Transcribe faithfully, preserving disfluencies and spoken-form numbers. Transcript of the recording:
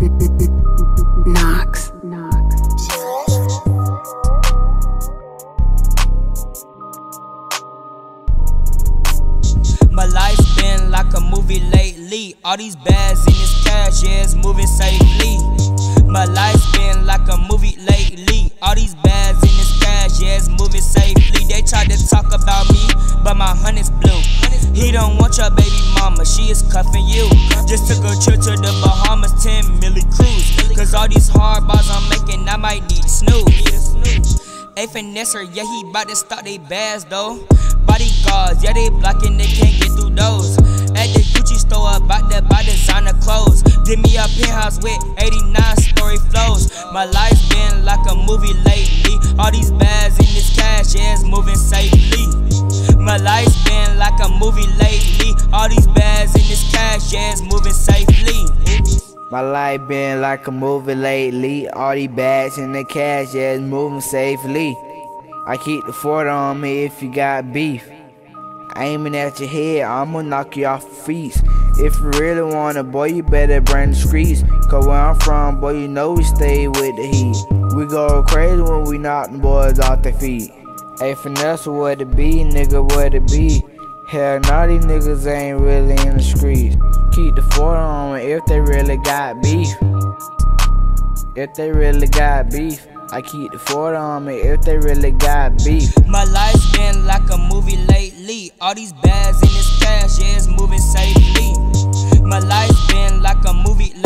Knox. My life's been like a movie lately. All these bags in this cash, yeah, it's moving safely. My life's been like a movie lately. All these bags in this cash, yeah, it's moving safely. They tried to talk about me, but my honey's blue. He don't want your baby mama, she is cuffing you. Just took a trip to the Bahamas, ten milli cruise. Cause all these hard bars I'm making, I might need to snooze. A finesser, yeah, he bout to stock they bags though. Bodyguards, yeah, they blocking, they can't get through those. At the Gucci store, about to buy designer clothes. Did me a penthouse with eighty-nine story flows. My life's been like a movie lately. All these bags in this cash, yeah, it's moving safely. My life's been like a movie lately. All these bags in this cash, yeah, it's moving safely. My life been like a movie lately. All these bags in the cash, yeah, it's moving safely. I keep the fort on me if you got beef. Aiming at your head, I'ma knock you off your feet. If you really want it, boy, you better bring the streets. Cause where I'm from, boy, you know we stay with the heat. We go crazy when we knock the boys off their feet. Hey, finesse, what it be, nigga, what it be? Hell, nah, these niggas ain't really in the streets. Keep the fort on me if they really got beef. If they really got beef. I keep the fort on me if they really got beef. My life's been like a movie lately. All these bags in this cash, yeah, it's moving safely. My life's been like a movie lately.